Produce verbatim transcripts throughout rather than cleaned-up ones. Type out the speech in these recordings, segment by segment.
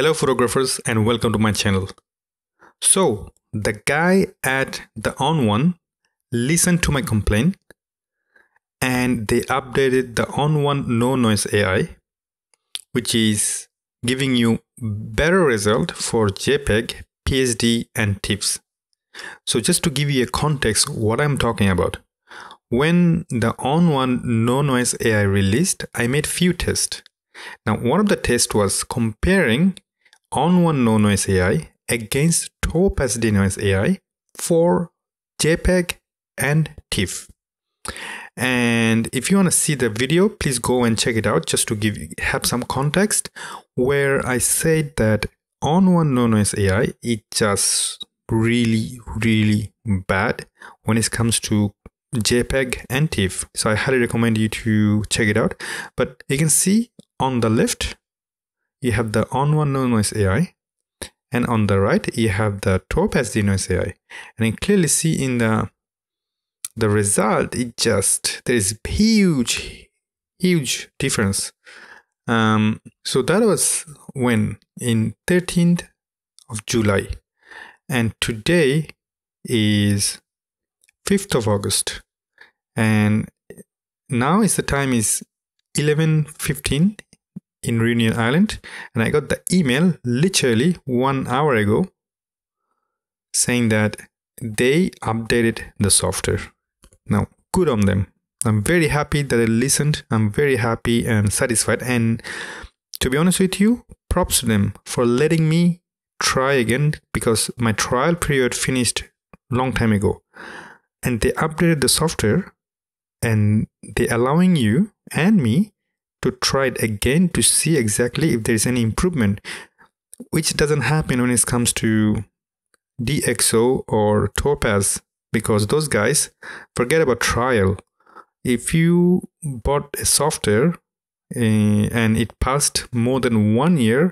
Hello photographers and welcome to my channel. So the guy at the On one listened to my complaint and they updated the On one No Noise A I, which is giving you better result for JPEG, P S D and TIFFs. So just to give you a context what I'm talking about. When the On one No Noise A I released, I made few tests. Now one of the tests was comparing On one No Noise A I against Topaz Denoise A I for JPEG and TIFF. And if you want to see the video, please go and check it out just to give have some context, where I said that On one No Noise A I is just really really bad when it comes to JPEG and TIFF. So I highly recommend you to check it out. But you can see on the left you have the On one No Noise A I, and on the right you have the Topaz Denoise A I, and you clearly see in the the result it just there is huge huge difference. Um, so that was when in thirteenth of July, and today is fifth of August, and now is the time is eleven fifteen in Reunion Island, and I got the email literally one hour ago saying that they updated the software. Now good on them. I'm very happy that I listened. I'm very happy and satisfied, and to be honest with you, props to them for letting me try again, because my trial period finished long time ago. And they updated the software and they're allowing you and me to try it again to see exactly if there's any improvement, which doesn't happen when it comes to DxO or Topaz, because those guys forget about trial. If you bought a software and it passed more than one year,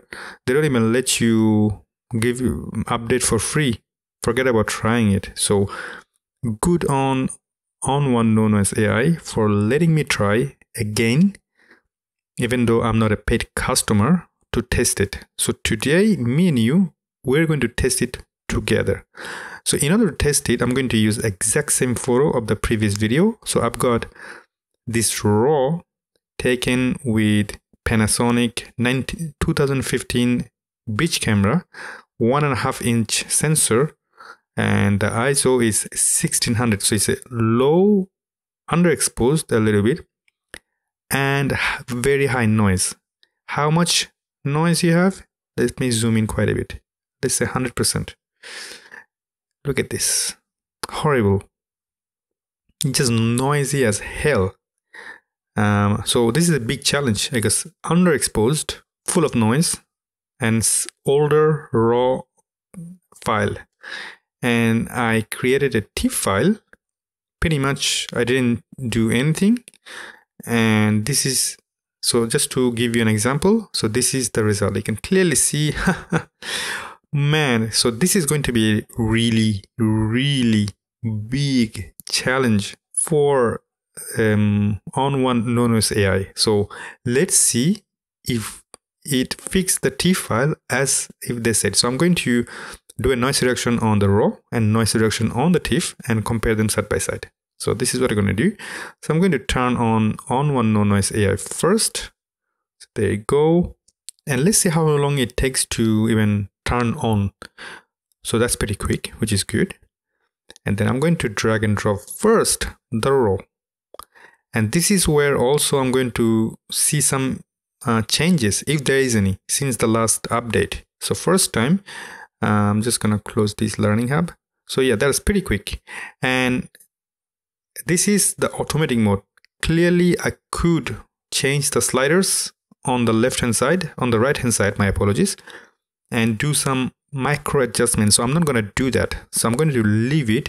they don't even let you give you update for free. Forget about trying it. So good on On one No Noise A I for letting me try again, even though I'm not a paid customer, to test it. So today, me and you, we're going to test it together. So in order to test it, I'm going to use exact same photo of the previous video. So I've got this RAW taken with Panasonic twenty fifteen beach camera, one and a half inch sensor, and the I S O is sixteen hundred, so it's a low, underexposed a little bit, and very high noise. How much noise you have? Let me zoom in quite a bit. Let's say one hundred percent. Look at this. Horrible. It's just noisy as hell. Um, so this is a big challenge, because underexposed, full of noise, and older RAW file. And I created a TIFF file. Pretty much I didn't do anything, and this is, so just to give you an example, so this is the result. You can clearly see man, so this is going to be a really really big challenge for um, On one No Noise A I. So let's see if it fixed the TIFF file as if they said. So I'm going to do a noise reduction on the RAW and noise reduction on the TIFF and compare them side by side. So this is what I'm going to do. So I'm going to turn on On one No Noise A I first. So there you go. And let's see how long it takes to even turn on. So that's pretty quick, which is good. And then I'm going to drag and drop first the RAW. And this is where also I'm going to see some uh, changes, if there is any, since the last update. So first time, Uh, I'm just gonna close this learning hub. So yeah, that's pretty quick. And this is the automatic mode. Clearly I could change the sliders on the left hand side, on the right hand side, my apologies, and do some micro adjustments. So I'm not gonna do that. So I'm going to leave it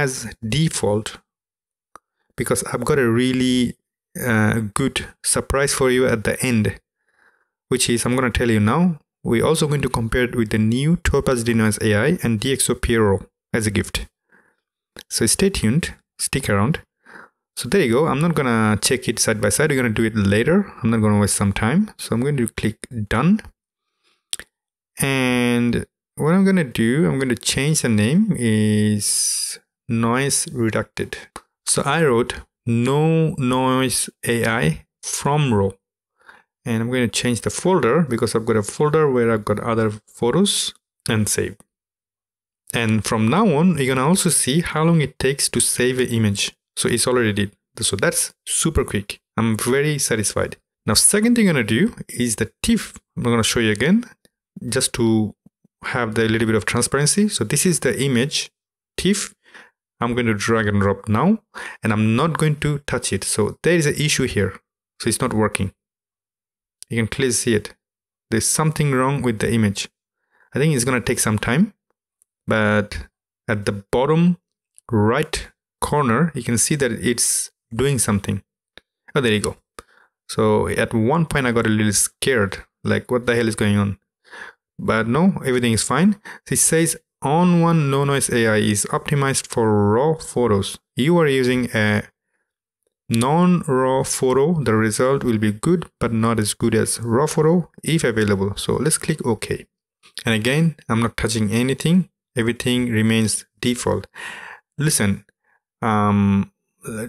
as default, because I've got a really uh, good surprise for you at the end, which is, I'm gonna tell you now, we're also going to compare it with the new Topaz Denoise A I and DxO PureRAW as a gift. So stay tuned, stick around. So there you go. I'm not gonna check it side by side. We're gonna do it later. I'm not gonna waste some time. So I'm going to click done. And what I'm gonna do, I'm gonna change the name is noise reducted. So I wrote No Noise A I from raw, and I'm gonna change the folder because I've got a folder where I've got other photos, and save. And from now on, you're gonna also see how long it takes to save an image. So it's already did. So that's super quick. I'm very satisfied. Now, second thing I'm gonna do is the TIFF. I'm gonna show you again, just to have the little bit of transparency. So this is the image TIFF. I'm going to drag and drop now, and I'm not going to touch it. So there is an issue here. So it's not working. You can clearly see it. There's something wrong with the image. I think it's going to take some time, but at the bottom right corner, you can see that it's doing something. Oh, there you go. So at one point I got a little scared, like what the hell is going on? But no, everything is fine. It says On one No Noise A I is optimized for raw photos. You are using a non-raw photo. The result will be good, but not as good as raw photo if available. So let's click OK. And again, I'm not touching anything. Everything remains default. Listen, um,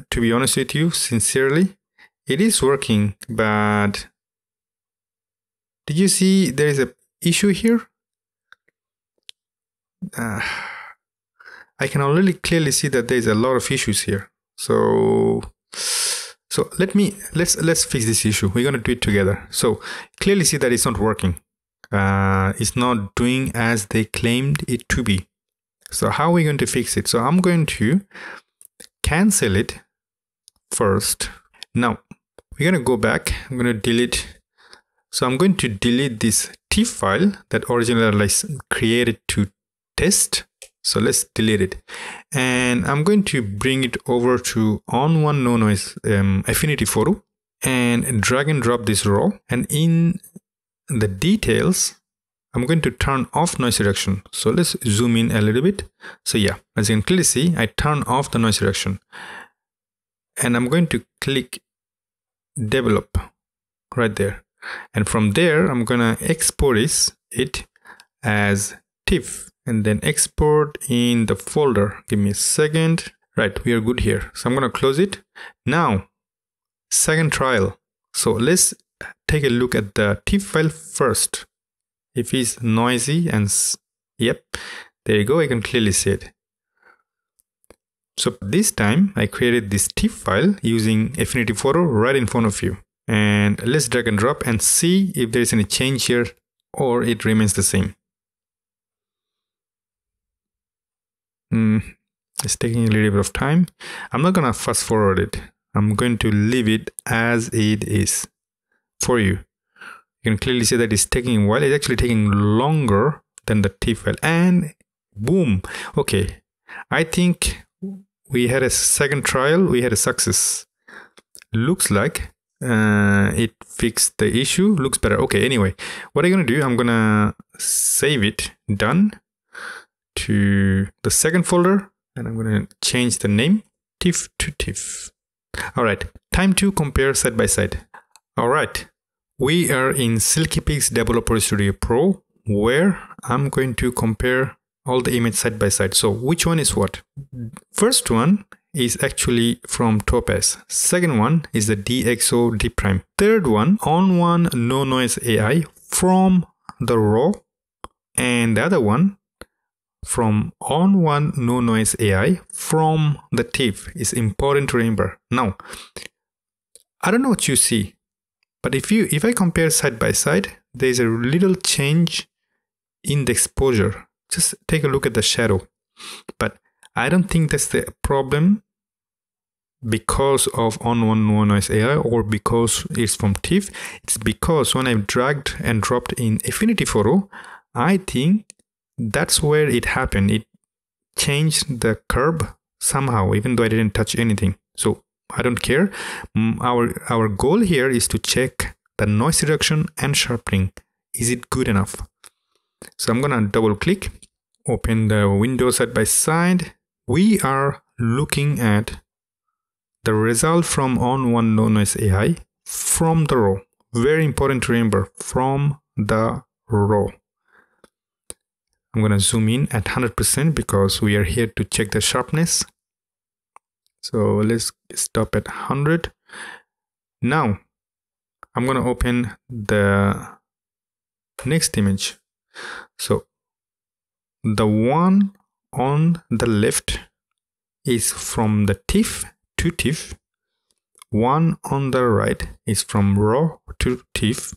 to be honest with you, sincerely, it is working, but did you see there is a issue here? Uh, I can already clearly see that there's a lot of issues here. So, so let me let's let's fix this issue. We're gonna do it together. So clearly see that it's not working. Uh, it's not doing as they claimed it to be. So how are we going to fix it? So I'm going to cancel it first. Now we're gonna go back. I'm gonna delete. So I'm going to delete this TIFF file that originally I created to test. So let's delete it, and I'm going to bring it over to On one No Noise um, Affinity Photo and drag and drop this raw, and in the details I'm going to turn off noise reduction. So let's zoom in a little bit. So yeah, as you can clearly see, I turn off the noise reduction, and I'm going to click develop right there, and from there I'm gonna export this, it as TIFF, and then export in the folder. Give me a second. Right, we are good here. So I'm gonna close it. Now, second trial. So let's take a look at the TIFF file first. If it's noisy and yep, there you go, I can clearly see it. So this time I created this TIFF file using Affinity Photo right in front of you. And let's drag and drop and see if there is any change here or it remains the same. Mm, it's taking a little bit of time. I'm not gonna fast forward it. I'm going to leave it as it is for you. You can clearly see that it's taking a while. It's actually taking longer than the TIFF file, and boom. Okay, I think we had a second trial. We had a success. Looks like uh, it fixed the issue. Looks better. Okay, anyway, what I'm gonna do, I'm gonna save it, done, to the second folder, and I'm going to change the name TIFF to TIFF. All right, time to compare side by side. All right, we are in SilkyPix Developer Studio Pro, where I'm going to compare all the images side by side. So which one is what? First one is actually from Topaz. Second one is the DxO DeepPRIME. Third one, On one No Noise A I from the raw, and the other one from On one No Noise A I from the TIFF. Is important to remember. Now, I don't know what you see, but if you if I compare side by side, there's a little change in the exposure. Just take a look at the shadow, but I don't think that's the problem because of On one No Noise A I or because it's from TIFF. It's because when I've dragged and dropped in Affinity Photo, I think that's where it happened. It changed the curve somehow, even though I didn't touch anything. So I don't care. Our, our goal here is to check the noise reduction and sharpening. Is it good enough? So I'm gonna double click, open the window side by side. We are looking at the result from On one No Noise A I from the raw. Very important to remember, from the raw. I'm going to zoom in at one hundred percent because we are here to check the sharpness. So let's stop at one hundred. Now I'm going to open the next image. So the one on the left is from the TIFF to TIFF. One on the right is from RAW to TIFF.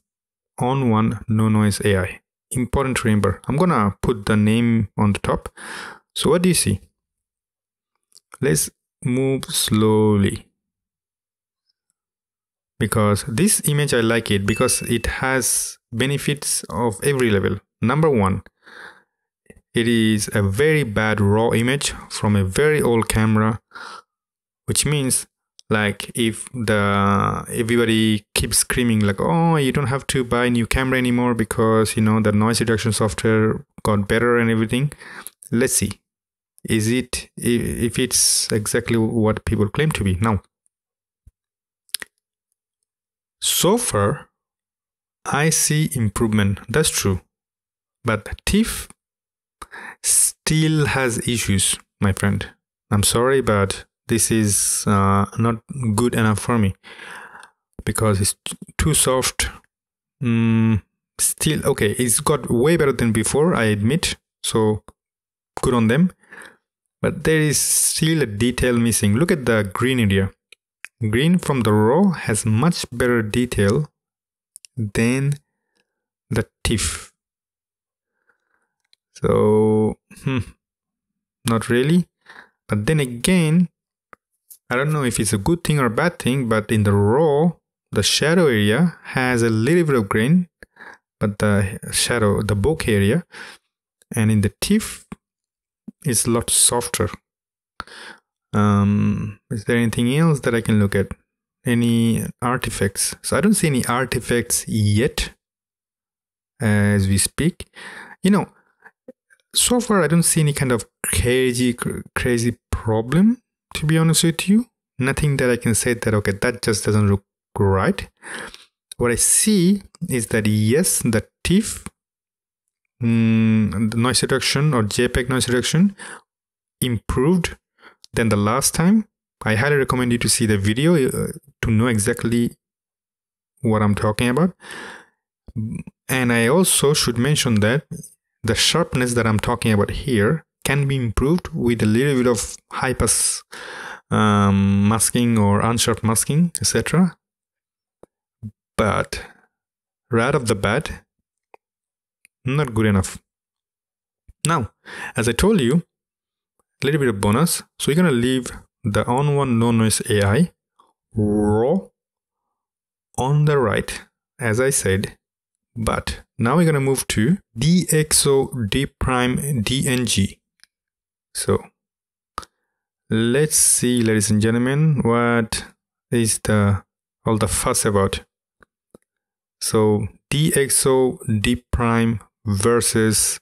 On one No Noise A I. Important to remember. I'm gonna put the name on the top. So what do you see? Let's move slowly, because this image I like it because it has benefits of every level. Number one, it is a very bad raw image from a very old camera, which means like if the everybody keeps screaming like, oh, you don't have to buy a new camera anymore because you know the noise reduction software got better and everything. Let's see, is it if it's exactly what people claim to be now. So far, I see improvement. That's true, but TIFF still has issues, my friend. I'm sorry, but this is uh, not good enough for me because it's too soft. Mm, still okay, it's got way better than before, I admit, so good on them, but there is still a detail missing. Look at the green area. Green from the RAW has much better detail than the TIFF. So hmm, not really. But then again, I don't know if it's a good thing or a bad thing, but in the RAW, the shadow area has a little bit of grain, but the shadow, the bokeh area, and in the TIFF, it's a lot softer. Um, is there anything else that I can look at? Any artifacts? So I don't see any artifacts yet as we speak. You know, so far I don't see any kind of crazy, crazy problem. To be honest with you, nothing that I can say that, okay, that just doesn't look right. What I see is that, yes, the TIFF, mm, the noise reduction or JPEG noise reduction improved than the last time. I highly recommend you to see the video uh, to know exactly what I'm talking about. And I also should mention that the sharpness that I'm talking about here can be improved with a little bit of high pass um, masking or unsharp masking, et cetera. But right off the bat, not good enough. Now, as I told you, a little bit of bonus. So we're gonna leave the On one No Noise A I RAW on the right, as I said. But now we're gonna move to DxO DeepPRIME D N G. So let's see, ladies and gentlemen, what is the all the fuss about. So DxO DeepPRIME versus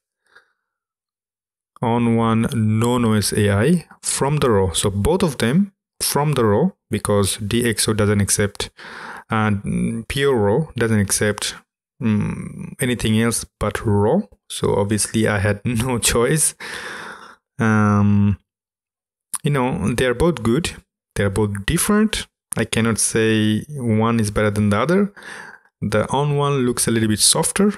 On one No Noise A I from the RAW. So both of them from the RAW, because DxO doesn't accept and uh, PureRAW doesn't accept um, anything else but RAW. So obviously I had no choice. Um, you know, they're both good, they're both different. I cannot say one is better than the other. The On one looks a little bit softer,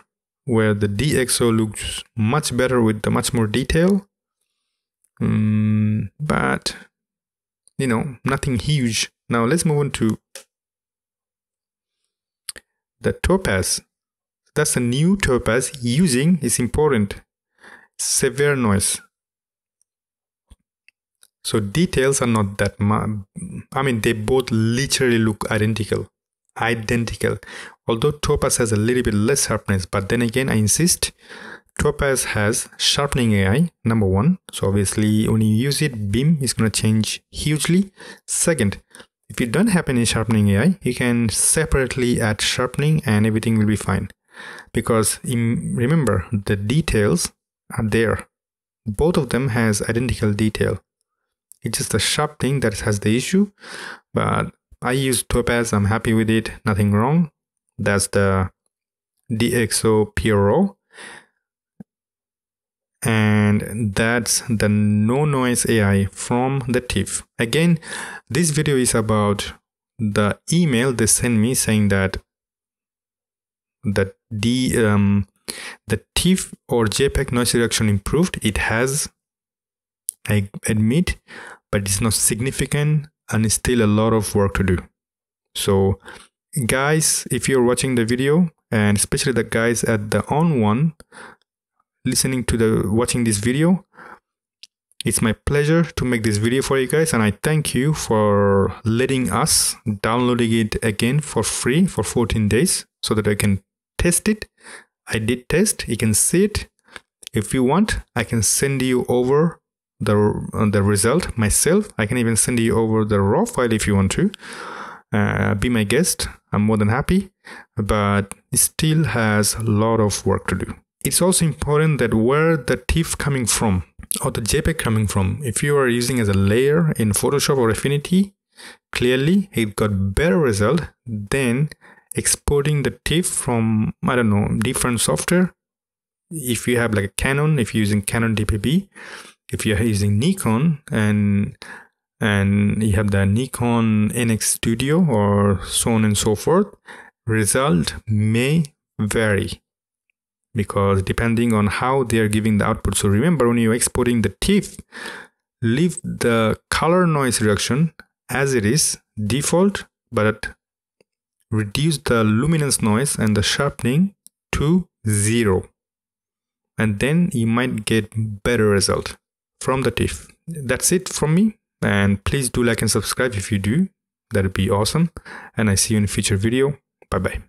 where the DxO looks much better with the much more detail. Um, but, you know, nothing huge. Now let's move on to the Topaz. That's a new Topaz using, is important, severe noise. So details are not that much. I mean, they both literally look identical, identical. Although Topaz has a little bit less sharpness, but then again, I insist, Topaz has sharpening A I, number one. So obviously when you use it, beam is gonna change hugely. Second, if you don't have any sharpening A I, you can separately add sharpening and everything will be fine. Because in, remember, the details are there. Both of them has identical detail. It's just the sharp thing that has the issue, but I use Topaz, I'm happy with it, nothing wrong. That's the DxO PureRAW. and that's the No Noise A I from the T I F F. Again, this video is about the email they sent me saying that the D, um, the T I F F or JPEG noise reduction improved. It has, I admit, but it's not significant and it's still a lot of work to do. So guys, if you're watching the video, and especially the guys at the On one listening to the watching this video, it's my pleasure to make this video for you guys, and I thank you for letting us downloading it again for free for fourteen days so that I can test it. I did test, you can see it. If you want, I can send you over the, uh, the result myself. I can even send you over the raw file if you want to. Uh, be my guest, I'm more than happy, but it still has a lot of work to do. It's also important that where the T I F F coming from or the JPEG coming from, if you are using as a layer in Photoshop or Affinity, clearly it got better result than exporting the T I F F from, I don't know, different software. If you have like a Canon, if you're using Canon D P P, if you're using Nikon, and and you have the Nikon N X Studio or so on and so forth, result may vary because depending on how they are giving the output. So remember, when you're exporting the T I F F, leave the color noise reduction as it is default, but reduce the luminance noise and the sharpening to zero, and then you might get better result from the T I F F. That's it from me. And please do like and subscribe if you do. That would be awesome. And I see you in a future video. Bye bye.